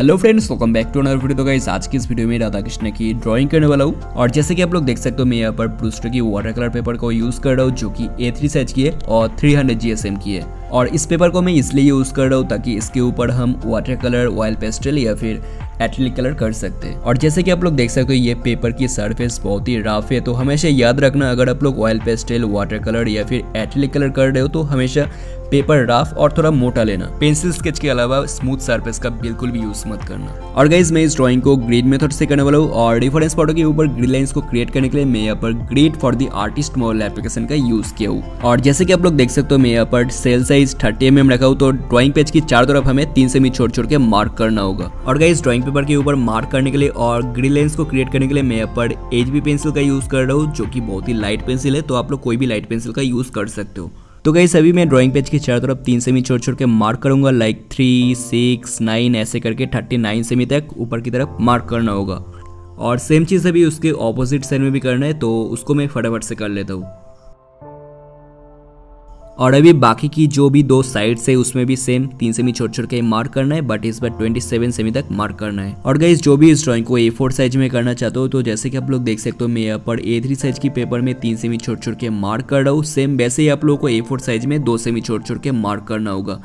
Hello friends, welcome back to another video. तो guys आज की इस वीडियो में राधा कृष्ण की ड्राइंग करने वाला हूँ। और जैसे कि आप लोग देख सकते हो मैं यहाँ पर प्रूस्टर की वाटर कलर पेपर को यूज कर रहा हूँ जो कि A3 साइज की है और 300 GSM की है। और इस पेपर को मैं इसलिए यूज कर रहा हूँ ताकि इसके ऊपर हम वाटर कलर, ऑयल पेस्टल या फिर एक्रेलिक कलर कर सकते हैं। और जैसे कि आप लोग देख सकते हो ये पेपर की सरफेस बहुत ही रफ है, तो हमेशा याद रखना अगर आप लोग ऑयल पेस्टल, वाटर कलर या फिर एक्रेलिक कलर कर रहे हो तो हमेशा पेपर रफ और थोड़ा मोटा लेना। पेंसिल स्केच के अलावा स्मूथ सरफेस का बिल्कुल भी यूज मत करना। और गाइज मैं इस ड्राइंग को ग्रिड मेथड से करने वाला हूँ। और रेफरेंस फोटो के ऊपर ग्रिड लाइंस को क्रिएट करने के लिए मैं यहाँ पर grid for the artist mobile application का यूज किया हूँ। और जैसे कि आप लोग देख सकते हो मैं यहाँ पर सेल साइज 30 mm रखा हूँ। तो ड्राइंग पेज की चारों तरफ हमें 3 सेमी छोड़ के मार्क करना होगा। और गाइज ड्राइंग पेपर के ऊपर मार्क करने के लिए और ग्रिड लाइंस को क्रिएट करने के लिए मैं यहाँ पर HB पेंसिल का यूज कर रहा हूँ जो की बहुत ही लाइट पेंसिल है। तो आप लोग कोई भी लाइट पेंसिल का यूज कर सकते हो। तो गाइस अभी मैं ड्राइंग पेज के चारों तरफ 3 सेमी छोड़ के मार्क करूंगा, लाइक 3, 6, 9 ऐसे करके 39 सेमी तक ऊपर की तरफ मार्क करना होगा। और सेम चीज़ अभी उसके ऑपोजिट साइड में भी करना है, तो उसको मैं फटाफट से कर लेता हूँ। और अभी बाकी की जो भी दो साइड है उसमें भी सेम 3 सेमी छोड़ के मार्क करना है, बट इस बार 27 सेमी तक मार्क करना है। और गाइस जो भी इस ड्राइंग को A4 साइज में करना चाहते हो तो जैसे कि आप लोग देख सकते हो मैं यहाँ पर A3 साइज की पेपर में 3 सेमी छोड़ के मार्क कर रहा हूँ। सेम वैसे ही आप लोगों को A4 साइज में 2 सेमी छोड़ के मार्क करना होगा।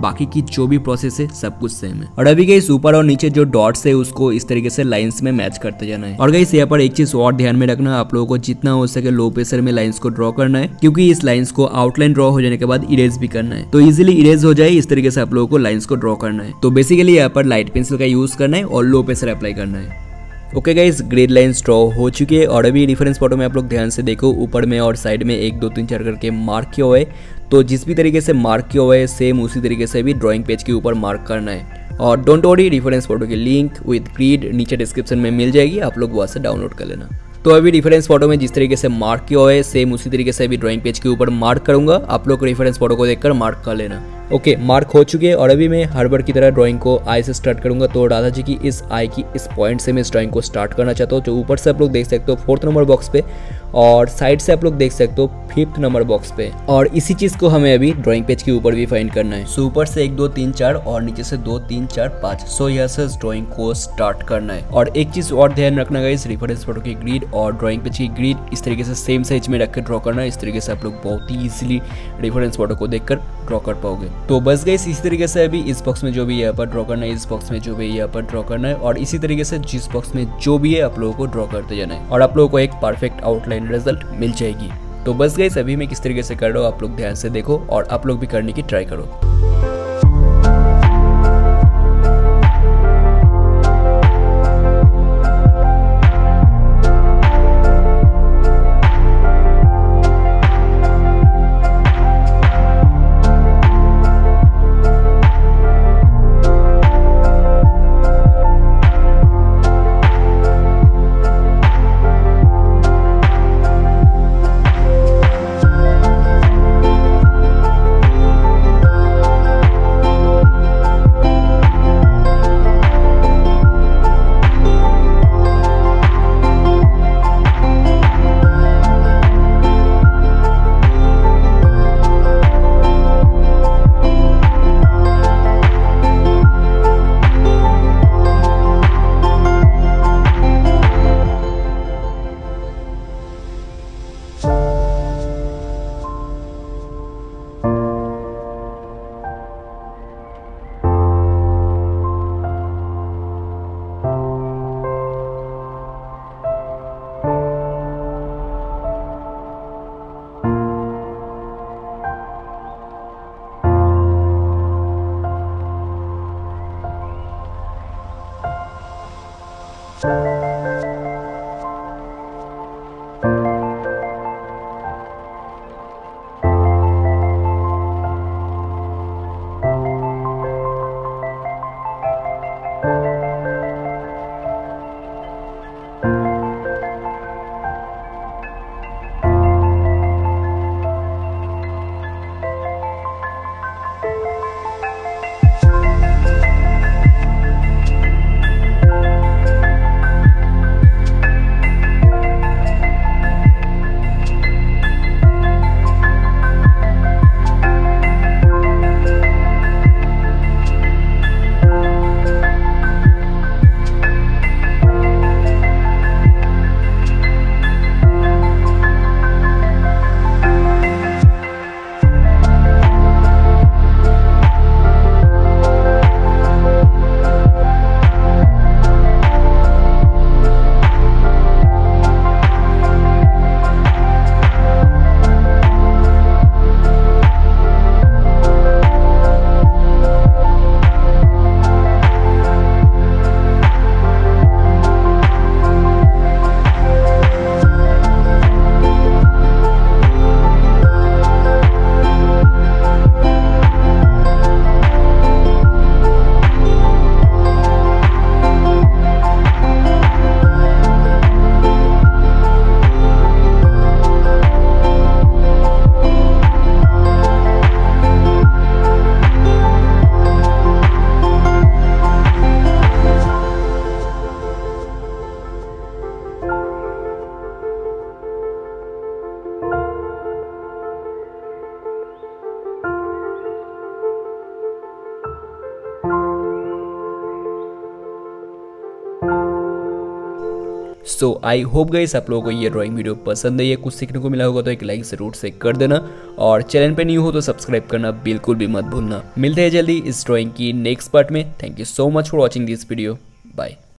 बाकी की जो भी प्रोसेस है सब कुछ सेम है। और अभी गाइस ऊपर और नीचे जो डॉट्स है उसको इस तरीके से लाइंस में मैच करते जाना है। और गाइस यहाँ पर एक चीज और ध्यान में रखना, आप लोगों को जितना हो सके लो प्रेशर में लाइंस को ड्रॉ करना है, क्योंकि इस लाइंस को आउटलाइन ड्रॉ हो जाने के बाद इरेज भी करना है। तो इजिली इरेज हो जाए इस तरीके से आप लोगों को लाइंस को ड्रॉ करना है। तो बेसिकली यहाँ पर लाइट पेंसिल का यूज करना है और लो प्रेशर अप्लाई करना है। Okay guys grid lines draw हो चुके हैं। और अभी रेफरेंस फोटो में आप लोग ध्यान से देखो, ऊपर में और साइड में 1, 2, 3, 4 करके मार्क किया हुआ है। तो जिस भी तरीके से मार्क किया हुआ है सेम उसी तरीके से भी ड्राइंग पेज के ऊपर मार्क करना है। और डोंट वरी, रेफरेंस फोटो की लिंक विद ग्रिड नीचे डिस्क्रिप्शन में मिल जाएगी, आप लोग वहाँ से डाउनलोड कर लेना। तो अभी रेफरेंस फोटो में जिस तरीके से मार्क किया हुआ है सेम उसी तरीके से अभी ड्राइंग पेज के ऊपर मार्क करूंगा, आप लोग रेफरेंस फोटो को देखकर मार्क कर लेना। ओके मार्क हो चुके हैं। और अभी मैं हर बार की तरह ड्राइंग को आई से स्टार्ट करूंगा। तो राधा जी की इस आई की इस पॉइंट से मैं इस ड्राइंग को स्टार्ट करना चाहता हूँ, जो ऊपर से आप लोग देख सकते हो 4th नंबर बॉक्स पे, और साइड से आप लोग देख सकते हो 5th नंबर बॉक्स पे। और इसी चीज को हमें अभी ड्राइंग पेज के ऊपर भी फाइंड करना है। सो ऊपर से 1, 2, 3, 4 और नीचे से 2, 3, 4, 5। सो यहाँ से ड्राइंग को स्टार्ट करना है। और एक चीज और ध्यान रखना है, इस रेफरेंस फोटो की ग्रिड और ड्राइंग पेज की ग्रिड इस तरीके से सेम साइज में रखकर ड्रॉ करना है। इस तरीके से आप लोग बहुत ही ईजिली रेफरेंस फोटो को देखकर ड्रॉ कर पाओगे। तो बस गाइस इसी तरीके से अभी इस बॉक्स में जो भी यहाँ पर ड्रॉ करना है, इस बॉक्स में जो भी यहाँ पर ड्रॉ करना है, और इसी तरीके से जिस बॉक्स में जो भी है आप लोगों को ड्रॉ करते जाना है, और आप लोगों को एक परफेक्ट आउटलाइन रिजल्ट मिल जाएगी। तो बस गाइस अभी मैं किस तरीके से कर रहा हूँ आप लोग ध्यान से देखो, और आप लोग भी करने की ट्राई करो। सो आई होप गाइस आप लोगों को ये ड्राइंग वीडियो पसंद है, ये कुछ सीखने को मिला होगा तो एक लाइक ज़रूर से कर देना और चैनल पे न्यू हो तो सब्सक्राइब करना बिल्कुल भी मत भूलना। मिलते हैं जल्दी इस ड्राइंग की नेक्स्ट पार्ट में। Thank you so much for watching this video, bye.